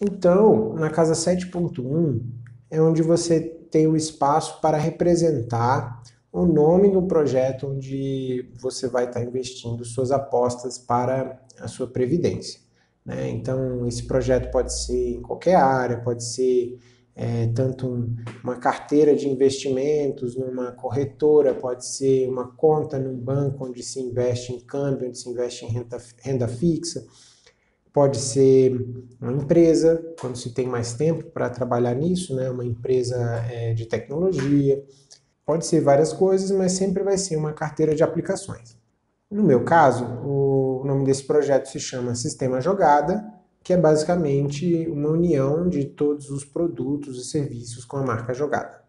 Então, na casa 7.1 é onde você tem o espaço para representar o nome do projeto onde você vai estar investindo suas apostas para a sua previdência, né? Então, esse projeto pode ser em qualquer área, pode ser tanto uma carteira de investimentos, numa corretora, pode ser uma conta num banco onde se investe em câmbio, onde se investe em renda fixa, pode ser uma empresa, quando se tem mais tempo para trabalhar nisso, né? Uma empresa de tecnologia, pode ser várias coisas, mas sempre vai ser uma carteira de aplicações. No meu caso, o nome desse projeto se chama Sistema Jogada, que é basicamente uma união de todos os produtos e serviços com a marca Jogada.